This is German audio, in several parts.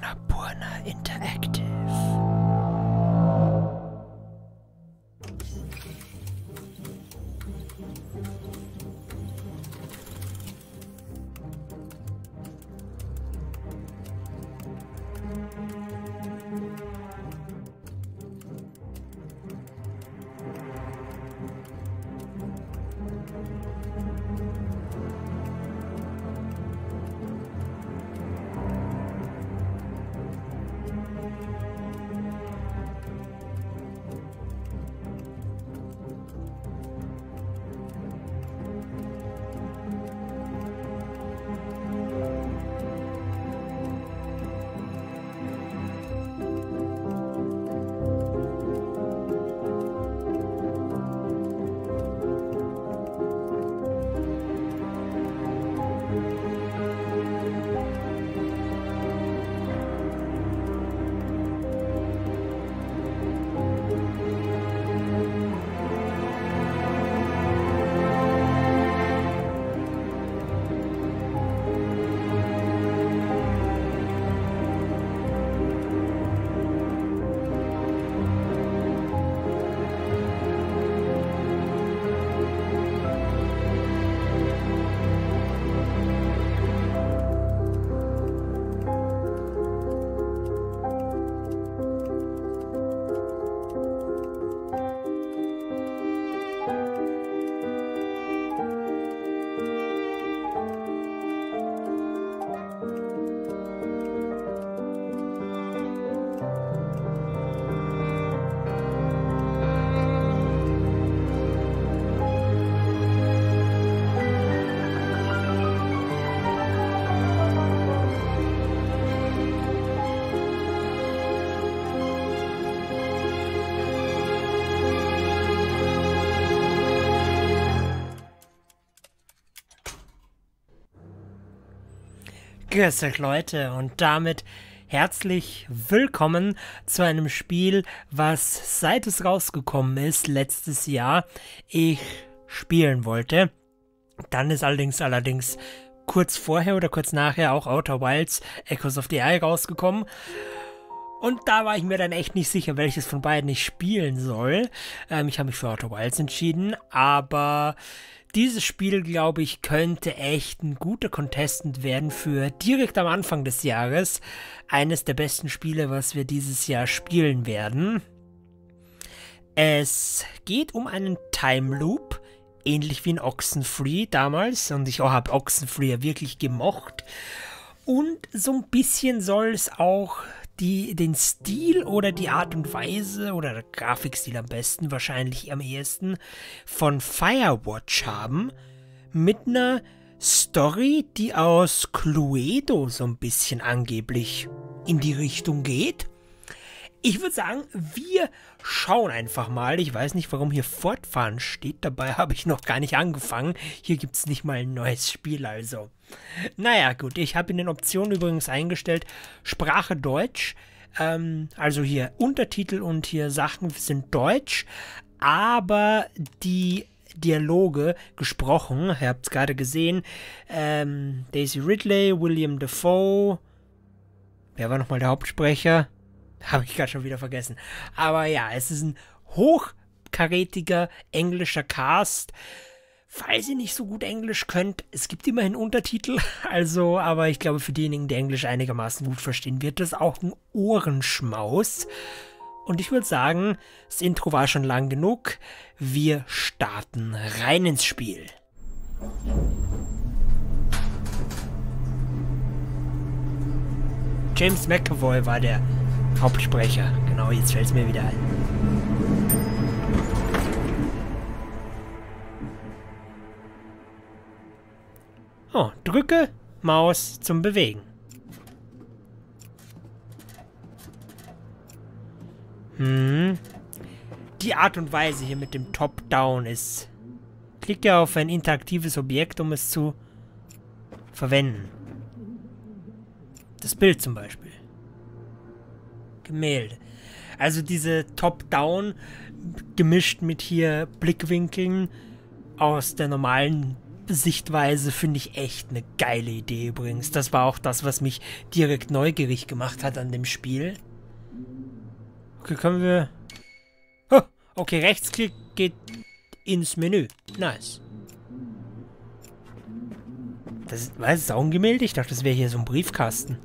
Annapurna Interactive. Grüß euch Leute und damit herzlich willkommen zu einem Spiel, was seit es rausgekommen ist, letztes Jahr, ich spielen wollte. Dann ist allerdings kurz vorher oder kurz nachher auch Outer Wilds Echoes of the Eye rausgekommen. Und da war ich mir dann echt nicht sicher, welches von beiden ich spielen soll. Ich habe mich für Outer Wilds entschieden, aber dieses Spiel, glaube ich, könnte echt ein guter Contestant werden für direkt am Anfang des Jahres. Eines der besten Spiele, was wir dieses Jahr spielen werden. Es geht um einen Time Loop, ähnlich wie in Oxenfree damals. Und ich habe Oxenfree ja wirklich gemocht. Und so ein bisschen soll es auch den Stil oder die Art und Weise oder der Grafikstil am besten, wahrscheinlich am ehesten, von Firewatch haben, mit einer Story, die aus Cluedo so ein bisschen angeblich in die Richtung geht. Ich würde sagen, wir schauen einfach mal. Ich weiß nicht, warum hier Fortfahren steht. Dabei habe ich noch gar nicht angefangen. Hier gibt es nicht mal ein neues Spiel, also. Naja, gut. Ich habe in den Optionen übrigens eingestellt, Sprache Deutsch. Also hier Untertitel und hier Sachen sind Deutsch. Aber die Dialoge gesprochen, ihr habt es gerade gesehen, Daisy Ridley, William Dafoe. Wer war nochmal der Hauptsprecher? Habe ich gerade schon wieder vergessen. Aber ja, es ist ein hochkarätiger englischer Cast. Falls ihr nicht so gut Englisch könnt, es gibt immerhin Untertitel. Also, aber ich glaube, für diejenigen, die Englisch einigermaßen gut verstehen, wird das auch ein Ohrenschmaus. Und ich würde sagen, das Intro war schon lang genug. Wir starten rein ins Spiel. James McAvoy war der Hauptsprecher. Genau, jetzt fällt es mir wieder ein. Oh, drücke Maus zum Bewegen. Die Art und Weise hier mit dem Top-Down ist... Klickt ja auf ein interaktives Objekt, um es zu verwenden. Das Bild zum Beispiel. Gemälde. Also diese Top-Down gemischt mit hier Blickwinkeln aus der normalen Sichtweise finde ich echt eine geile Idee übrigens. Das war auch das, was mich direkt neugierig gemacht hat an dem Spiel. Okay, können wir... Oh, okay, Rechtsklick geht ins Menü. Nice. Das ist, was, ist Saungemälde? Ich dachte, das wäre hier so ein Briefkasten.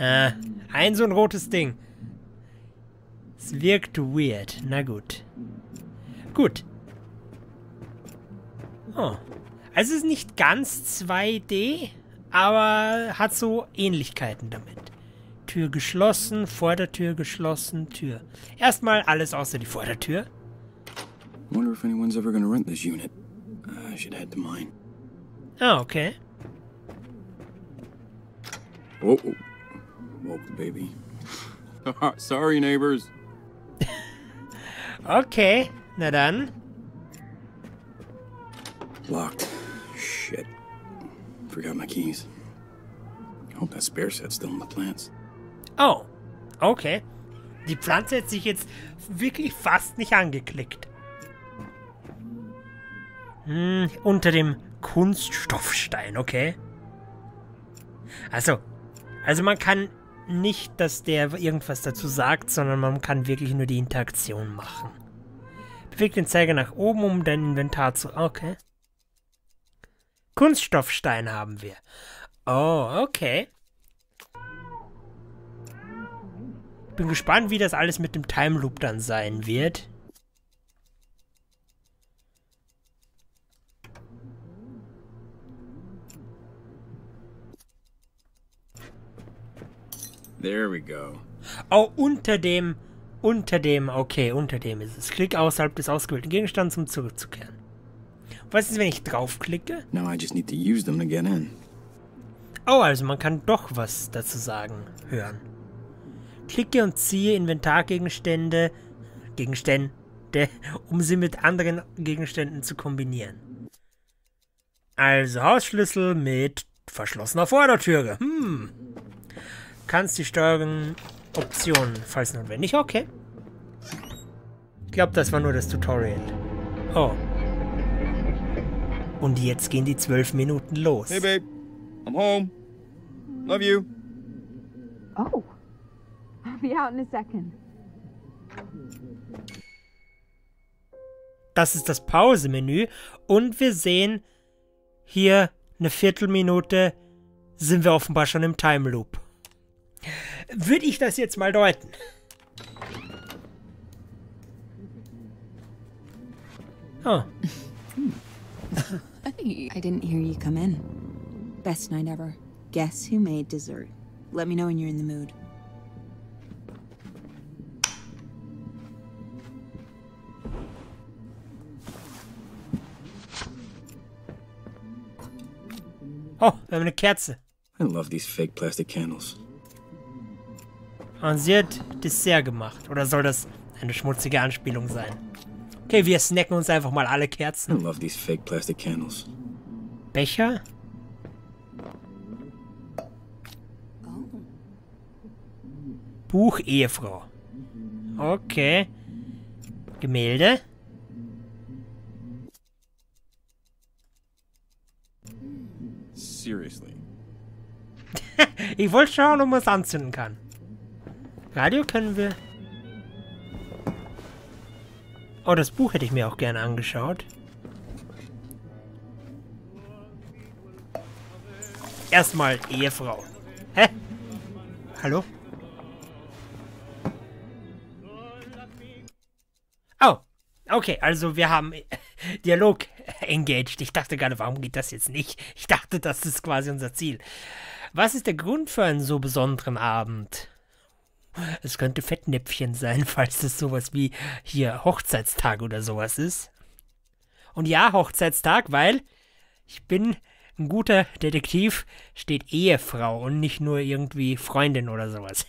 Ein so ein rotes Ding. Es wirkt weird. Na gut. Gut. Oh. Also es ist nicht ganz 2D, aber hat so Ähnlichkeiten damit. Tür geschlossen, Vordertür geschlossen, Tür. Erstmal alles außer die Vordertür. Wonder if anyone's ever gonna rent this unit. I should head to mine. Ah, okay. Oh, oh. Woke the baby. Sorry, neighbors. Okay, na dann. Locked. Shit. Forgot my keys. Hope that spare set's still in the plants. Oh, okay. Die Pflanze hat sich jetzt wirklich fast nicht angeklickt. Hm, unter dem Kunststoffstein, okay. Also man kann nicht, dass der irgendwas dazu sagt, sondern man kann wirklich nur die Interaktion machen. Beweg den Zeiger nach oben, um dein Inventar zu... Okay. Kunststoffstein haben wir. Oh, okay. Bin gespannt, wie das alles mit dem Time Loop dann sein wird. There we go. Oh, unter dem ist es. Klick außerhalb des ausgewählten Gegenstands, um zurückzukehren. Was ist, wenn ich draufklicke? No, I just need to use them to get in. Oh, also man kann doch was dazu sagen, hören. Klicke und ziehe Inventargegenstände, um sie mit anderen Gegenständen zu kombinieren. Also Hausschlüssel mit verschlossener Vordertüre. Hm. Kannst die Steuerungsoptionen, falls notwendig. Okay. Ich glaube, das war nur das Tutorial. Oh. Und jetzt gehen die 12 Minuten los. Hey, babe. I'm home. Love you. Oh. I'll be out in a second. Das ist das Pausemenü. Und wir sehen hier eine Viertelminute sind wir offenbar schon im Time Loop. Würde ich das jetzt mal deuten? Oh. Hey. I didn't hear you come in. Best night ever. Guess who made dessert? Let me know when you're in the mood. Oh, wir haben eine Kerze. I love these fake plastic candles. Und sie hat Dessert gemacht. Oder soll das eine schmutzige Anspielung sein? Okay, wir snacken uns einfach mal alle Kerzen. I love these fake plastic candles. Becher? Oh. Buch Ehefrau. Okay. Gemälde? Seriously. Ich wollte schauen, ob man es anzünden kann. Radio können wir... Oh, das Buch hätte ich mir auch gerne angeschaut. Erstmal Ehefrau. Hä? Hallo? Oh, okay, also wir haben Dialog engaged. Ich dachte gerade, warum geht das jetzt nicht? Ich dachte, das ist quasi unser Ziel. Was ist der Grund für einen so besonderen Abend? Es könnte Fettnäpfchen sein, falls das sowas wie hier Hochzeitstag oder sowas ist. Und ja, Hochzeitstag, weil ich bin ein guter Detektiv, steht Ehefrau und nicht nur irgendwie Freundin oder sowas.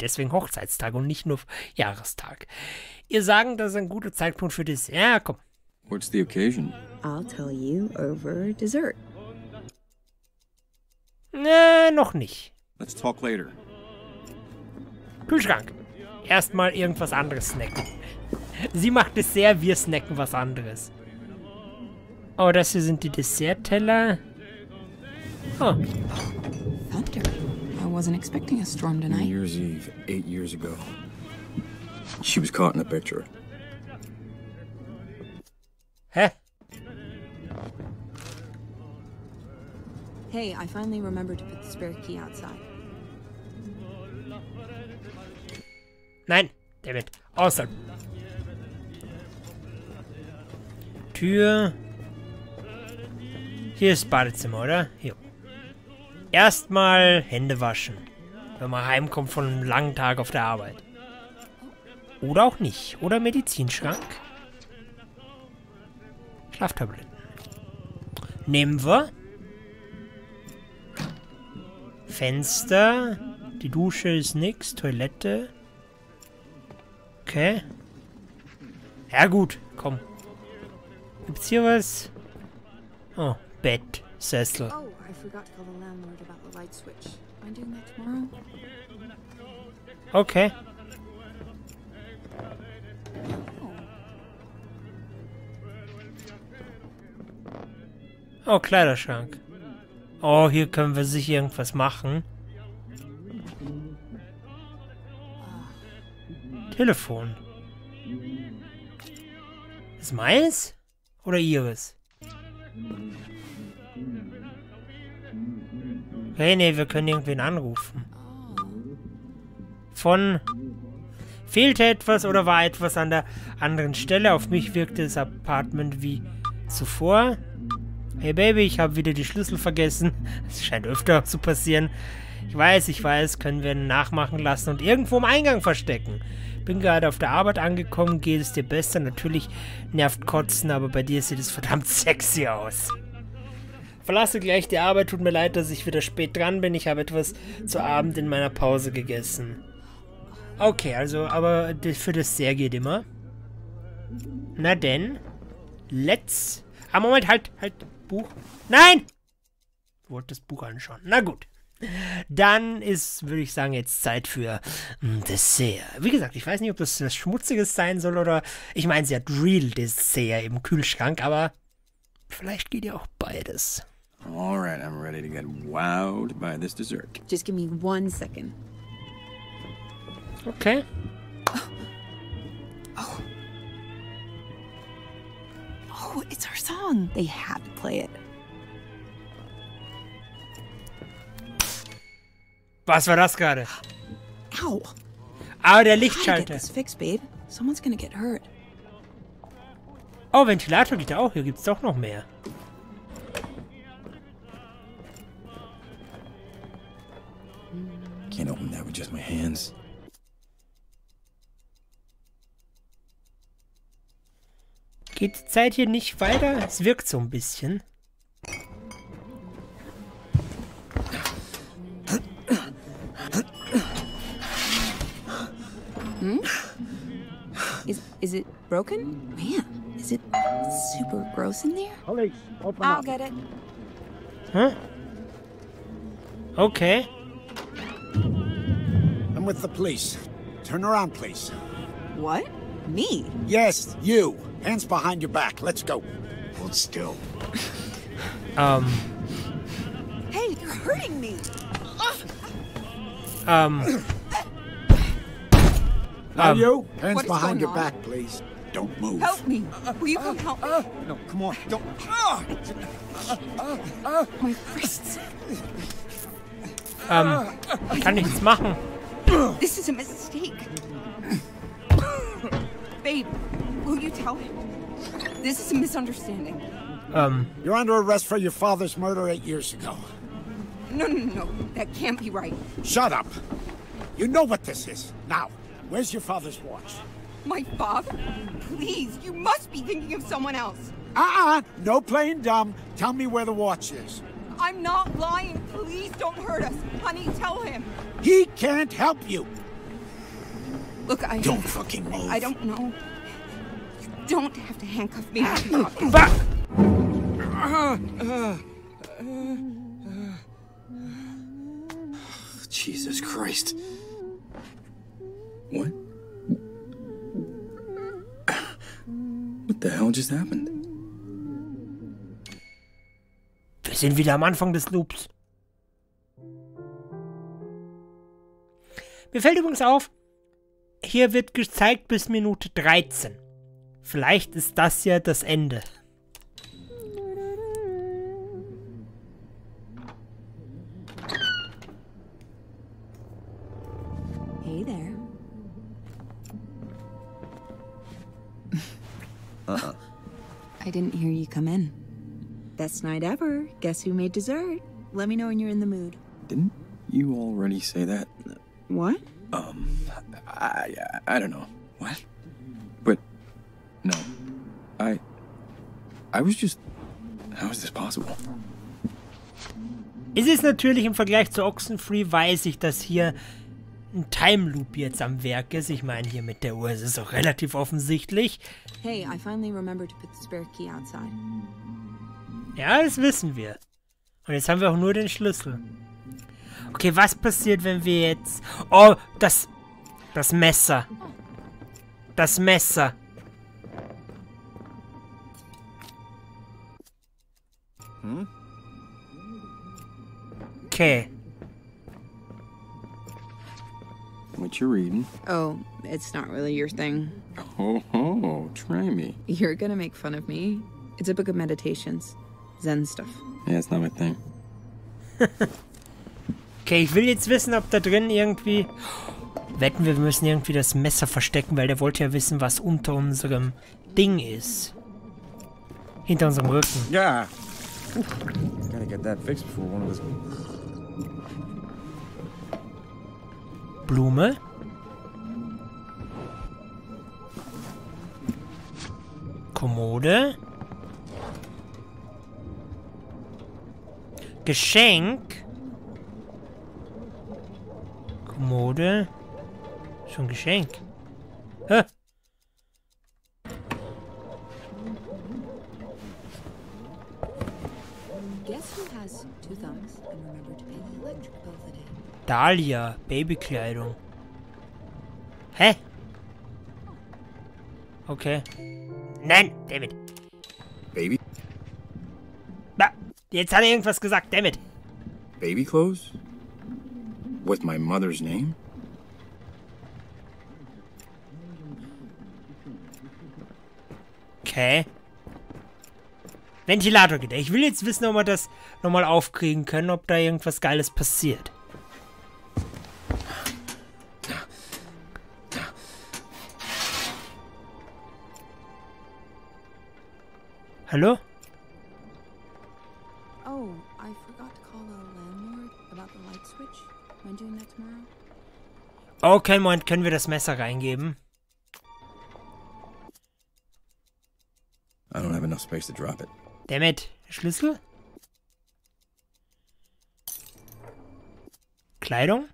Deswegen Hochzeitstag und nicht nur Jahrestag. Ihr sagen, das ist ein guter Zeitpunkt für das... Ja, komm. What's the occasion? I'll tell you over dessert. Na, noch nicht. Let's talk later. Kühlschrank. Erstmal irgendwas anderes snacken. Sie macht Dessert, wir snacken was anderes. Oh, das hier sind die Dessertteller. Oh. Thunder. I wasn't expecting a storm tonight. New Year's Eve, 8 years ago. She was caught in a picture. Hä? Hey, I finally remembered to put the spare key outside. Nein, David, außer Tür. Hier ist Badezimmer, oder? Hier. Erstmal Hände waschen, wenn man heimkommt von einem langen Tag auf der Arbeit. Oder auch nicht. Oder Medizinschrank. Schlaftabletten. Nehmen wir. Fenster. Die Dusche ist nix. Toilette. Okay. Ja gut, komm. Gibt's hier was? Oh, Bett. Sessel. Okay. Oh, Kleiderschrank. Oh, hier können wir sicher irgendwas machen. Telefon. Ist meins? Oder ihres? Hey, nee, wir können irgendwen anrufen. Von... Fehlte etwas oder war etwas an der anderen Stelle? Auf mich wirkte das Apartment wie zuvor. Hey Baby, ich habe wieder die Schlüssel vergessen. Das scheint öfter zu passieren. Ich weiß, können wir nachmachen lassen und irgendwo im Eingang verstecken. Bin gerade auf der Arbeit angekommen, geht es dir besser? Natürlich nervt Kotzen, aber bei dir sieht es verdammt sexy aus. Verlasse gleich die Arbeit, tut mir leid, dass ich wieder spät dran bin. Ich habe etwas zu Abend in meiner Pause gegessen. Okay, also, aber für das sehr geht immer. Na denn, let's... Ah, Moment, halt, Buch. Nein! Ich wollte das Buch anschauen. Na gut. Dann ist, würde ich sagen, jetzt Zeit für Dessert. Wie gesagt, ich weiß nicht, ob das was Schmutziges sein soll oder... Ich meine, sie hat Real Dessert im Kühlschrank, aber vielleicht geht ja auch beides. Alright, I'm ready to get wowed by this dessert. Just give me one second. Okay. Oh. Oh, it's our song. They had to play it. Was war das gerade? Au. Ah, der Lichtschalter. Someone's gonna get hurt. Oh, Ventilator geht auch. Hier gibt's doch noch mehr. Can't open that with just my hands. Geht die Zeit hier nicht weiter? Es wirkt so ein bisschen. Hm? Is it broken? Man, is it super gross in there? Alex, open up. I'll get it. Huh? Okay. I'm with the police. Turn around, please. What? Me? Yes, you. Hands behind your back. Let's go. Hold still. Hey, you're hurting me. You? Hands behind your back, please. Don't move. Help me. Will you come help me? No, come on. Don't. My wrists. Kann nichts machen. This is a mistake. Babe, will you tell him? This is a misunderstanding. You're under arrest for your father's murder 8 years ago. No. That can't be right. Shut up. You know what this is. Now, where's your father's watch? My father? Please, you must be thinking of someone else. No playing dumb. Tell me where the watch is. I'm not lying. Please don't hurt us. Honey, tell him. He can't help you. Look, I... Don't fucking move. I don't know. You don't have to handcuff me. Back! Jesus Christ. What? the hell just happened? Wir sind wieder am Anfang des Loops. Mir fällt übrigens auf, hier wird gezeigt bis Minute 13. Vielleicht ist das ja das Ende. Hey there. I didn't hear you come in. Best night ever. Guess who made dessert? Let me know when you're in the mood. Didn't you already say that? What? I don't know. What? But no. I was just, how is this possible? Es ist natürlich im Vergleich zu Oxenfree, weiß ich, dass hier ein Time Loop jetzt am Werk ist. Ich meine, hier mit der Uhr ist es auch relativ offensichtlich. Hey, I finally remembered to put the spare key outside. Ja, das wissen wir. Und jetzt haben wir auch nur den Schlüssel. Okay, was passiert, wenn wir jetzt... Oh, das Messer. Das Messer. Hm? Okay. What you reading? Oh, it's not really your thing. Oh, try me. You're gonna make fun of me. It's a book of meditations. Zen stuff. Yeah, it's not my thing. Okay, ich will jetzt wissen, ob da drin irgendwie... Wetten, wir müssen irgendwie das Messer verstecken, weil der wollte ja wissen, was unter unserem Ding ist. Hinter unserem Rücken. Ja. Gotta get that fixed before one of us... Blume. Kommode. Geschenk. Mode. Schon Geschenk. Hä? Dahlia. Babykleidung. Hä? Okay. Nein, David. Baby? Na, jetzt hat er irgendwas gesagt, David. Babyclothes? With my mother's name? Okay. Ventilatorgitter. Ich will jetzt wissen, ob wir das nochmal aufkriegen können, ob da irgendwas Geiles passiert. Hallo? Oh, I forgot to call the landlord about the light switch. Okay, Moment, können wir das Messer reingeben? I don't have enough space to drop it. Damit, Schlüssel? Kleidung?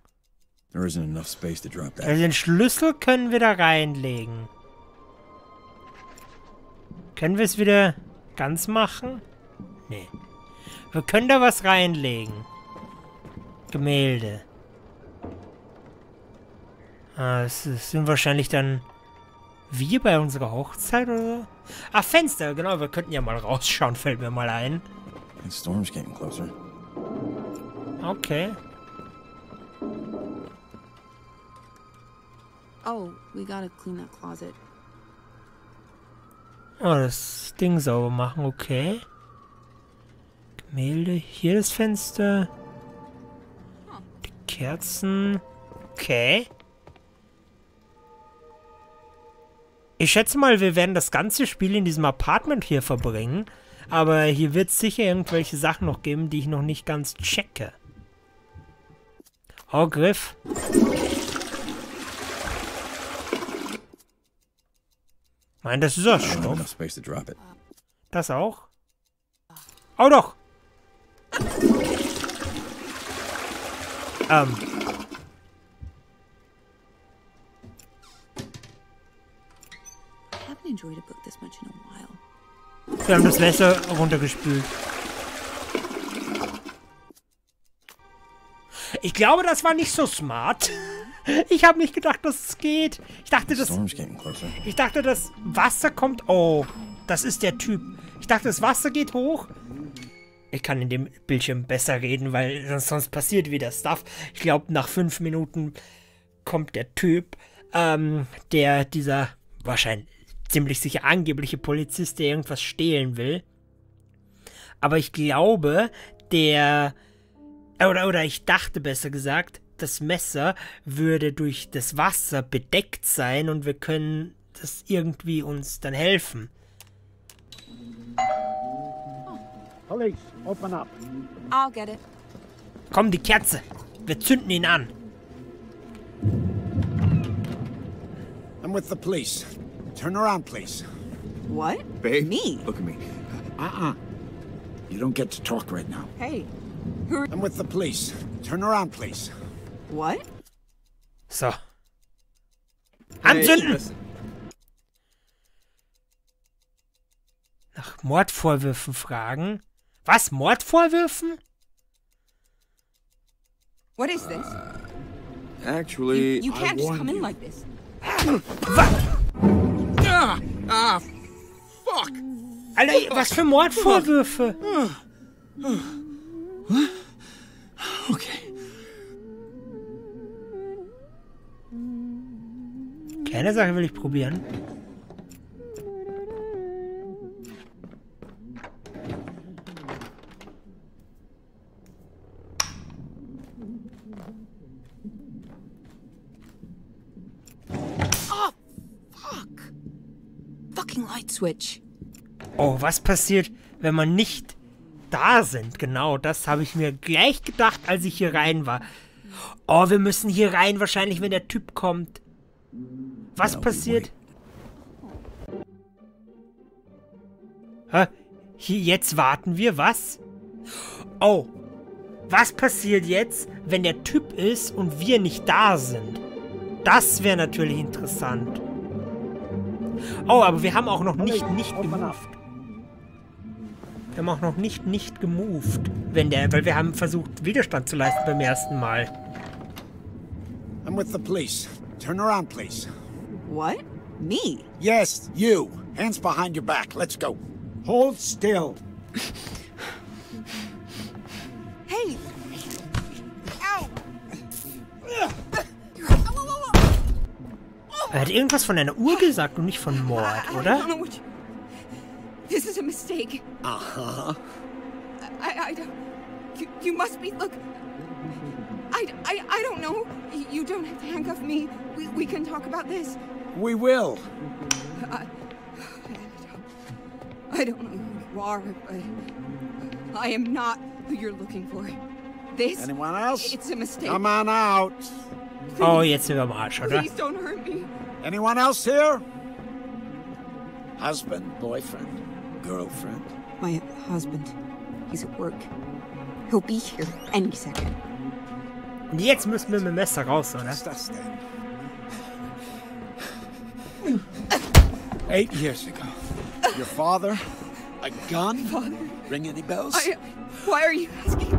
There isn't enough space to drop that. Also den Schlüssel können wir da reinlegen. Können wir es wieder ganz machen? Nee. Wir können da was reinlegen. Gemälde. Das sind wahrscheinlich dann wir bei unserer Hochzeit oder so. Ah, Fenster, genau, wir könnten ja mal rausschauen, fällt mir mal ein. The storm's getting closer. Okay. Oh, we gotta clean that closet. Oh, das Ding sauber machen, okay. Gemälde, hier das Fenster. Die Kerzen. Okay. Ich schätze mal, wir werden das ganze Spiel in diesem Apartment hier verbringen, aber hier wird es sicher irgendwelche Sachen noch geben, die ich noch nicht ganz checke. Oh, Griff. Nein, das ist auch Stoff. Das auch? Oh, doch! Wir haben das Messer runtergespült. Ich glaube, das war nicht so smart. Ich habe nicht gedacht, dass es geht. Ich dachte, das Wasser kommt... Oh, das ist der Typ. Ich dachte, das Wasser geht hoch. Ich kann in dem Bildschirm besser reden, weil sonst passiert wieder Stuff. Ich glaube, nach 5 Minuten kommt der Typ, der dieser wahrscheinlich ziemlich sicher angebliche Polizist, der irgendwas stehlen will. Aber ich glaube, der... Oder ich dachte besser gesagt, das Messer würde durch das Wasser bedeckt sein und wir können das irgendwie uns dann helfen. Police, open up. I'll get it. Komm, die Kerze. Wir zünden ihn an. I'm with the police. Turn around, please. What? Babe? Me? Look at me. You don't get to talk right now. Hey. I'm with the police. Turn around, please. What? So. Anzünden! Hey, nach Mordvorwürfen fragen. Was? Mordvorwürfen? What is this? Actually, you can't just come in like this. Fuck! Alter, was für Mordvorwürfe? Okay. Keine Sache will ich probieren. Oh, fuck. Fucking light switch. Oh, was passiert, wenn man nicht da sind? Genau, das habe ich mir gleich gedacht, als ich hier rein war. Oh, wir müssen hier rein, wahrscheinlich, wenn der Typ kommt. Was passiert? Hä? Hier, jetzt warten wir, was? Oh, was passiert jetzt, wenn der Typ ist und wir nicht da sind? Das wäre natürlich interessant. Oh, aber wir haben auch noch nicht gemoved. Wir haben auch noch nicht gemoved, wenn der, weil wir haben versucht, Widerstand zu leisten beim ersten Mal. I'm with the police. Turn around, please. What? Me? Yes, you. Hands behind your back. Let's go. Hold still. Hey. Ow. Er hat irgendwas von einer Uhr gesagt und nicht von Mord, oder? This is a mistake. Uh-huh. I don't... You must be... Look... I don't know. You don't have to handcuff me. We can talk about this. We will. I don't know who you are, but I am not who you're looking for. This... Anyone else? It's a mistake. Come on out. Please, oh, jetzt sind wir am Arsch, oder? Please don't hurt me. Anyone else here? Husband, boyfriend, girlfriend. My husband. He's at work. He'll be here any second. Jetzt müssen wir mit dem Messer raus, oder? Was ist das denn? 8 years ago. Your father? A gun? Father? Ring any bells? Why are you asking?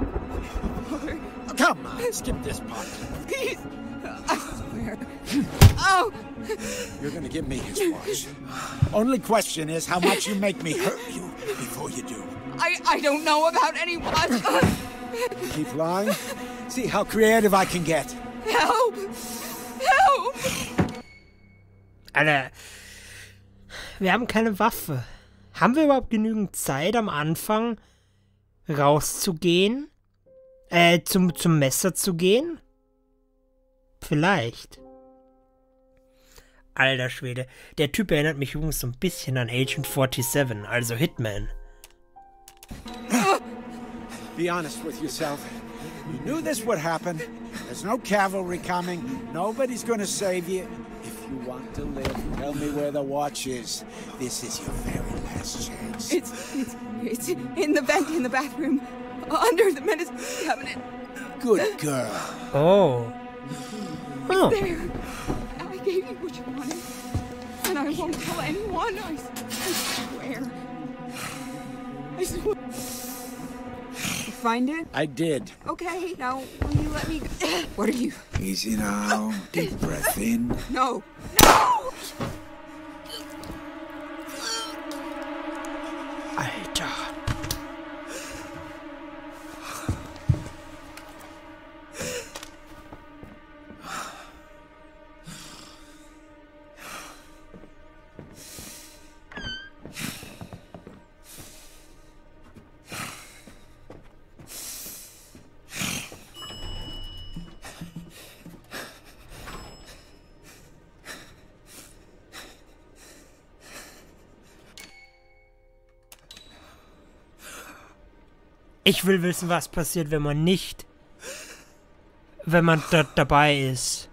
Father? Come on, skip this part. Please. I swear. Oh! You're gonna give me his watch. Only question is how much you make me hurt you before you do. I don't know about any watch. Keep lying. See how creative I can get. Help! Help! Alter, wir haben keine Waffe. Haben wir überhaupt genügend Zeit am Anfang rauszugehen? Zum Messer zu gehen? Vielleicht. Alter Schwede, der Typ erinnert mich übrigens so ein bisschen an Agent 47, also Hitman. Be honest with yourself. You knew this would happen. There's no cavalry coming. Nobody's gonna save you. If you want to live, tell me where the watch is. This is your very last chance. It's in the vent in the bathroom. Under the medicine cabinet. Good girl. Oh. Oh. It's there. I gave you what you wanted. And I won't tell anyone. I swear. I swear. Find it? I did. Okay, now will you let me go? What are you? Easy now. Deep breath in. No. No! Ich will wissen, was passiert, wenn man nicht... wenn man da dabei ist.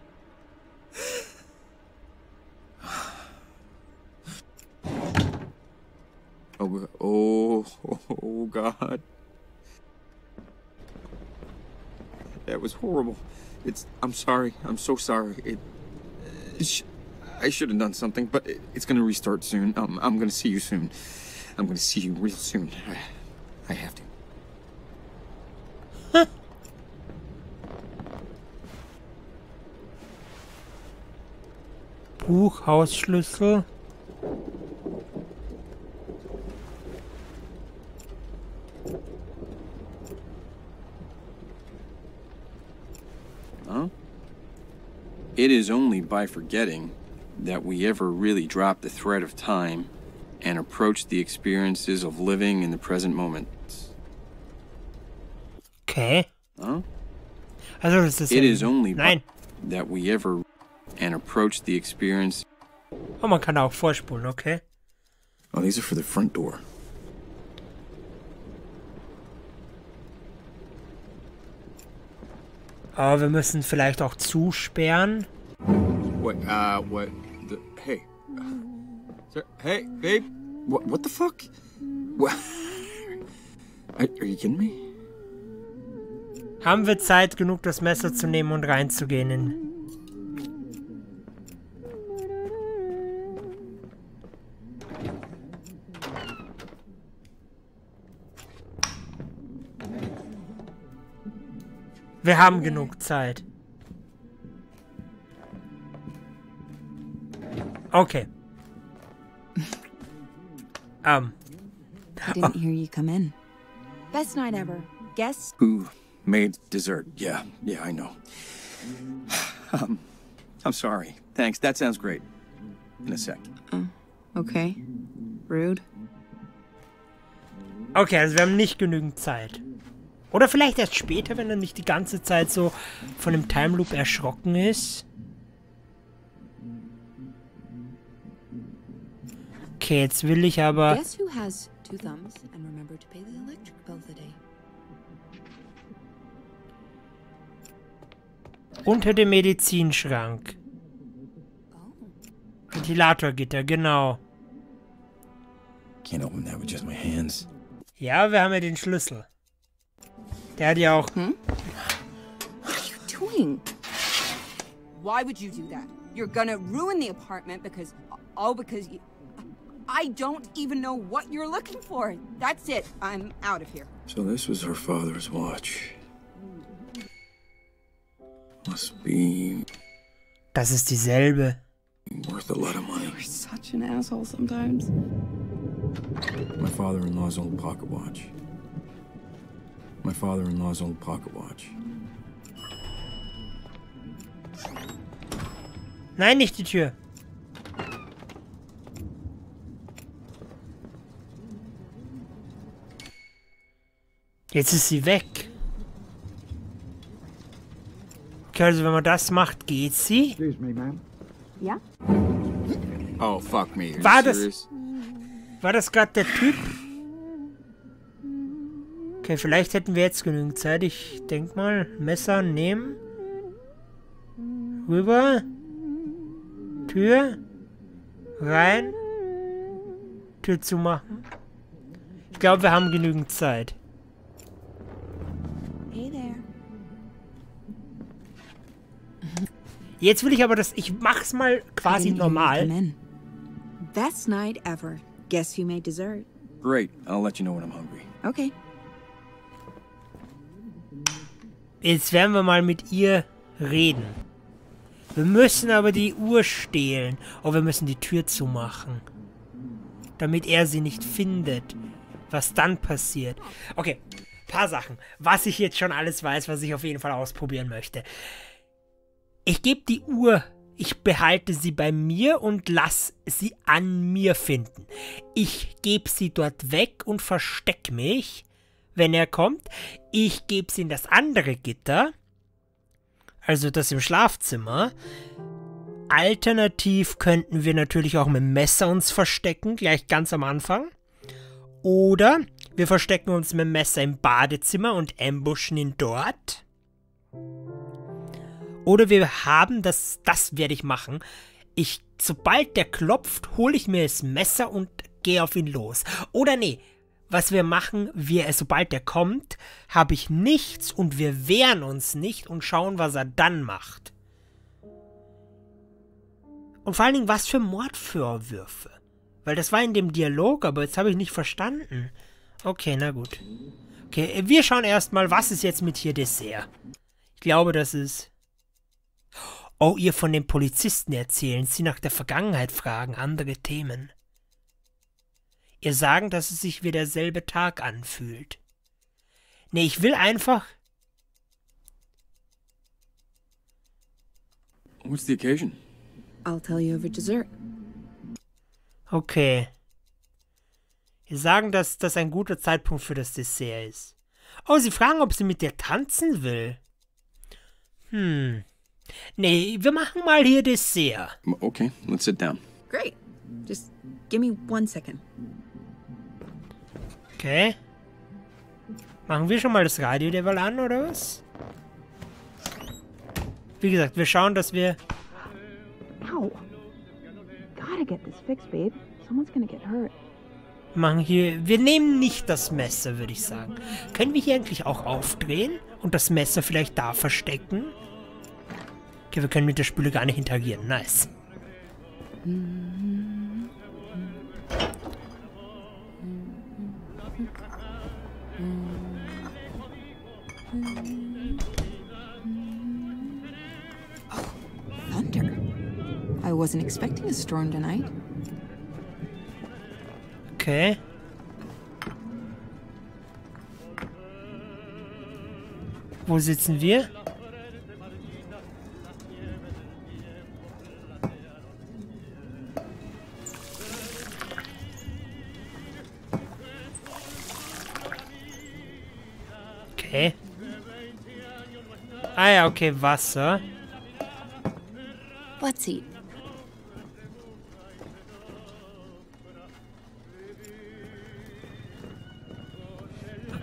Oh God. That was horrible. I'm so sorry. I should have done something, but it's gonna restart soon. I'm gonna see you soon. I'm gonna see you real soon. I have to. Huh. Buch, Hausschlüssel. Huh? It is only by forgetting that we ever really drop the thread of time and approach the experiences of living in the present moment. Okay. Huh? Also, das ist Nein. That we ever and approach the experience. Oh, man kann auch vorspulen, okay? Oh, these are for the front door. Oh, wir müssen vielleicht auch zusperren. What the, hey. Sir, hey, babe. What the fuck? What? Are you kidding me? Haben wir Zeit genug, das Messer zu nehmen und reinzugehen in... Wir haben genug Zeit. Okay. I didn't hear you come in. Best night ever. Guess who made dessert? Yeah, I know. I'm sorry. Thanks. That sounds great. In a sec. Okay. Rude. Okay, also wir haben nicht genügend Zeit. Oder vielleicht erst später, wenn er nicht die ganze Zeit so von dem Time Loop erschrocken ist. Okay, jetzt will ich aber... Unter dem Medizinschrank. Ventilatorgitter, genau. Ja, wir haben ja den Schlüssel. Der hat ja auch. Hm? What are you doing? Why would you do that? You're gonna ruin the apartment because because I don't even know what you're looking for. That's it. I'm out of here. So this was her father's watch. Must be. Das ist dieselbe. Worth a lot of money. You're such an asshole sometimes. My father-in-law's old pocket watch. My father-in-law's old pocket watch. Nein, nicht die Tür. Jetzt ist sie weg. Okay, also wenn man das macht, geht sie. Excuse me, ma'am. Ja? Oh, fuck me. War das gerade der Typ? Okay, vielleicht hätten wir jetzt genügend Zeit. Ich denke mal, Messer nehmen. Rüber. Tür. Rein. Tür zumachen. Ich glaube, wir haben genügend Zeit. Hey there. Jetzt will ich aber das... Ich mach's mal quasi normal. Best night ever. Guess you made dessert. Great. I'll let you know when I'm hungry. Okay. Jetzt werden wir mal mit ihr reden. Wir müssen aber die Uhr stehlen. Oh, wir müssen die Tür zumachen. Damit er sie nicht findet. Was dann passiert. Okay, paar Sachen. Was ich jetzt schon alles weiß, was ich auf jeden Fall ausprobieren möchte. Ich gebe die Uhr. Ich behalte sie bei mir und lass sie an mir finden. Ich gebe sie dort weg und verstecke mich. Wenn er kommt, ich gebe sie in das andere Gitter, also das im Schlafzimmer. Alternativ könnten wir natürlich auch mit dem Messer uns verstecken, gleich ganz am Anfang. Oder Wir verstecken uns mit dem Messer im Badezimmer und ambushen ihn dort. Oder wir haben, das werde ich machen. Sobald der klopft, hole ich mir das Messer und gehe auf ihn los. Oder nee, was wir machen, sobald der kommt, habe ich nichts und wir wehren uns nicht und schauen, was er dann macht. Und vor allen Dingen, was für Mordvorwürfe. Weil das war in dem Dialog, aber jetzt habe ich nicht verstanden. Okay, na gut. Okay, wir schauen erstmal, was ist jetzt mit hier Dessert? Ich glaube, das ist... Oh, ihr von den Polizisten erzählen, sie nach der Vergangenheit fragen, andere Themen. Ihr sagen, dass es sich wie derselbe Tag anfühlt. Nee, ich will einfach... What's the occasion? I'll tell you over dessert. Okay. Wir sagen, dass das ein guter Zeitpunkt für das Dessert ist. Oh, sie fragen, ob sie mit dir tanzen will. Nee, wir machen mal hier Dessert. Okay, let's sit down. Great. Just give me one second. Okay. Machen wir schon mal das Radio-Level an, oder was? Wie gesagt, wir schauen, dass wir... Ow. Gotta get this fixed, babe. Someone's gonna get hurt. Wir nehmen nicht das Messer, würde ich sagen. Können wir hier eigentlich auch aufdrehen und das Messer vielleicht da verstecken? Okay, wir können mit der Spüle gar nicht interagieren. Nice. Oh, thunder. I wasn't expecting a storm tonight. Okay. Wo sitzen wir? Okay. Ah ja, okay, Wasser. Let's eat.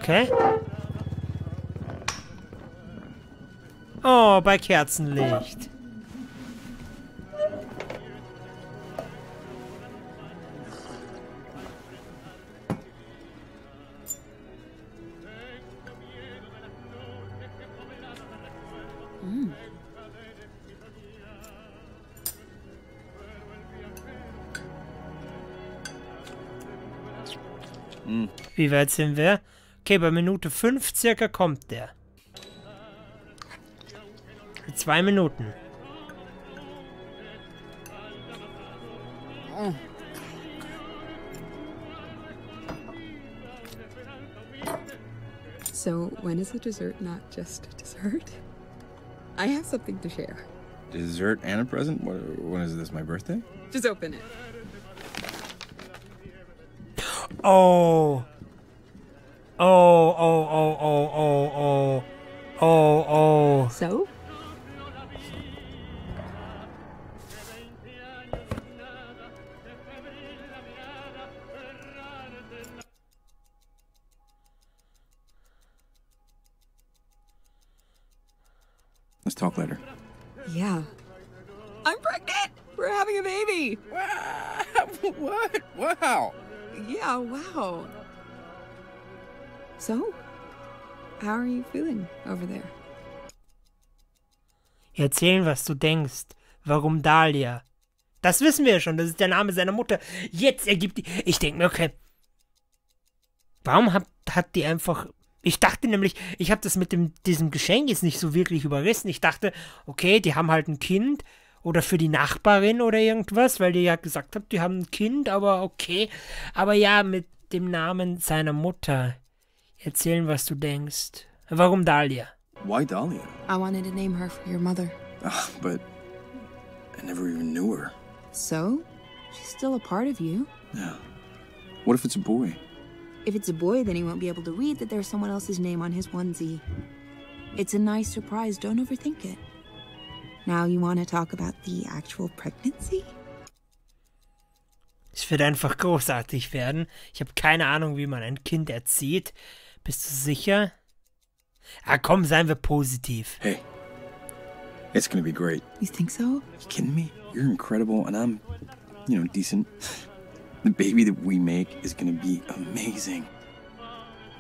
Okay. Oh, bei Kerzenlicht. Wie weit sind wir? Okay, bei Minute 5 circa kommt der. 2 Minuten. So, when is a dessert not just dessert? I have something to share. Dessert and a present? When is this, my birthday? Just open it. Oh. Oh. So? Let's talk later. Yeah. I'm pregnant! We're having a baby! Wow! What? Wow! Yeah, wow. So, how are you feeling over there? Erzählen, was du denkst. Warum Dahlia? Das wissen wir ja schon. Das ist der Name seiner Mutter. Jetzt ergibt die... Ich denke mir, okay. Warum hat die einfach... Ich dachte nämlich, ich habe das mit diesem Geschenk jetzt nicht so wirklich überrissen. Ich dachte, okay, die haben halt ein Kind. Oder für die Nachbarin oder irgendwas. Weil die ja gesagt hat, die haben ein Kind. Aber okay. Aber ja, mit dem Namen seiner Mutter... Erzählen, was du denkst. Warum Dahlia? Why Dahlia? I wanted to name her for your mother. But I never even knew her. So? She's still a part of you. Yeah. What if it's a boy? If it's a boy, then he won't be able to read that there's someone else's name on his onesie. It's a nice surprise. Don't overthink it. Now you want to talk about the actual pregnancy? Es wird einfach großartig werden. Ich habe keine Ahnung, wie man ein Kind erzieht. Bist du sicher? Ah, komm, seien wir positiv. Hey. It's gonna be great. You think so? Are you kidding me? You're incredible and I'm, you know, decent. The baby that we make is gonna be amazing.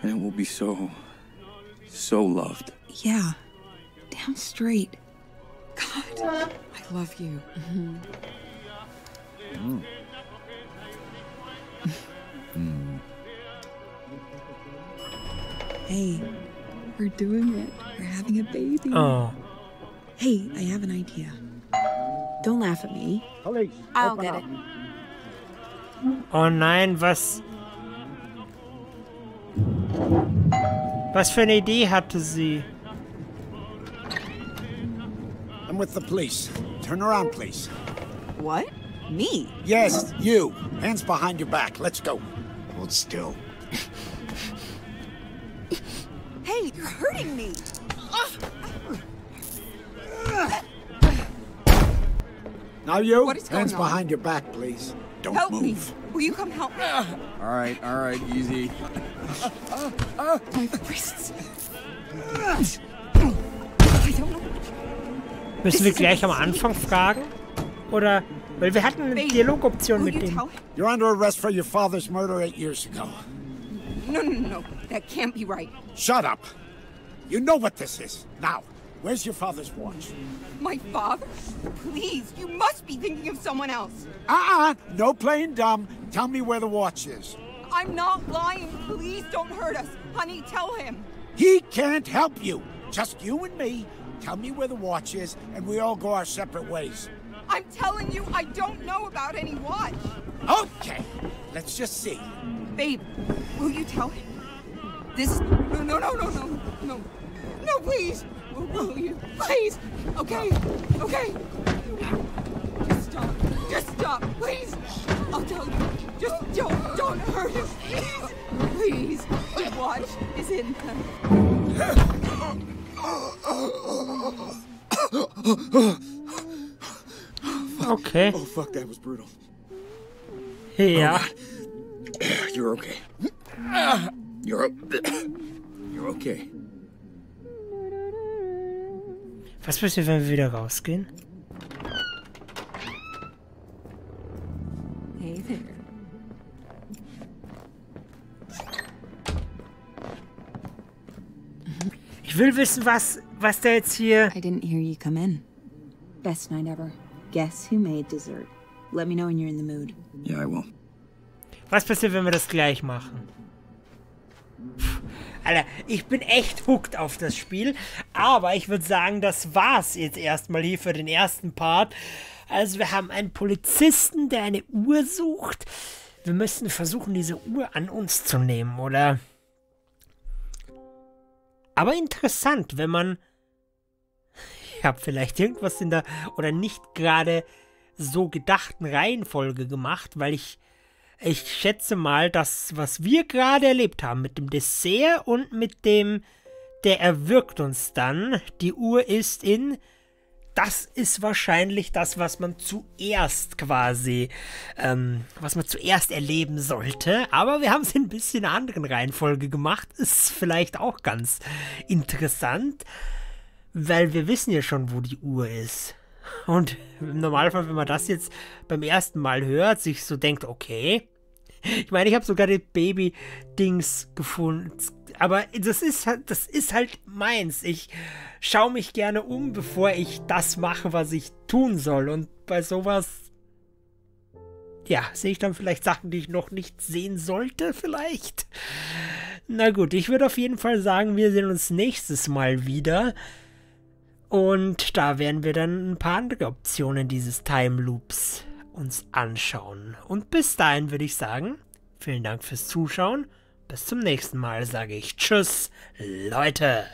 And it will be so loved. Yeah. Damn straight. God, I love you. Mm-hmm. Mm. Mm. Hey, we're doing it. We're having a baby. Oh. Hey, I have an idea. Don't laugh at me. I'll get it. Oh nein, was? Was für eine Idee hatte sie? I'm with the police. Turn around, please. What? Me? Yes, you. Hands behind your back. Let's go. Hold still. Hey, you're hurting me. Now you, what is going hands on? Behind your back, please. Don't help move. Me. Will you come help me? All right, easy. My wrists. I don't know. Müssen wir gleich am Anfang fragen? Oder, weil wir hatten eine Dialogoption mit dem. You're under arrest for your father's murder 8 years ago. No. That can't be right. Shut up. You know what this is. Now, where's your father's watch? My father? Please, you must be thinking of someone else. No playing dumb. Tell me where the watch is. I'm not lying. Please don't hurt us. Honey, tell him. He can't help you. Just you and me. Tell me where the watch is, and we all go our separate ways. I'm telling you, I don't know about any watch. Okay, let's just see. Babe, will you tell him? This... No. No, please. Will you? Please. Okay. Just stop, please. I'll tell you. Just don't hurt him. Please. The watch is in the... Okay. Oh fuck, that was brutal. Yeah. Oh, you're okay. You're okay. Was passiert, wenn wir wieder rausgehen? Hey there. Ich will wissen, was der jetzt hier... I didn't hear you come in. Best night ever. Guess who made dessert. Let me know when you're in the mood. Yeah, I will. Was passiert, wenn wir das gleich machen? Pff, Alter, ich bin echt hooked auf das Spiel. Aber ich würde sagen, das war's jetzt erstmal hier für den ersten Part. Also wir haben einen Polizisten, der eine Uhr sucht. Wir müssen versuchen, diese Uhr an uns zu nehmen, oder... Aber interessant, wenn man, ich habe vielleicht irgendwas in der, oder nicht gerade so gedachten Reihenfolge gemacht, weil ich schätze mal, das, was wir gerade erlebt haben, mit dem Dessert und mit dem, der erwürgt uns dann, die Uhr ist in, das ist wahrscheinlich das, was man zuerst quasi, was man zuerst erleben sollte. Aber wir haben es in ein bisschen einer anderen Reihenfolge gemacht. Ist vielleicht auch ganz interessant, weil wir wissen ja schon, wo die Uhr ist. Und im Normalfall, wenn man das jetzt beim ersten Mal hört, sich so denkt, okay. Ich meine, ich habe sogar die Baby-Dings gefunden. Aber das ist halt meins. Ich schaue mich gerne um, bevor ich das mache, was ich tun soll. Und bei sowas, ja, sehe ich dann vielleicht Sachen, die ich noch nicht sehen sollte, vielleicht. Na gut, ich würde auf jeden Fall sagen, wir sehen uns nächstes Mal wieder. Und da werden wir dann ein paar andere Optionen dieses Time Loops uns anschauen. Und bis dahin würde ich sagen, vielen Dank fürs Zuschauen. Bis zum nächsten Mal sage ich Tschüss, Leute.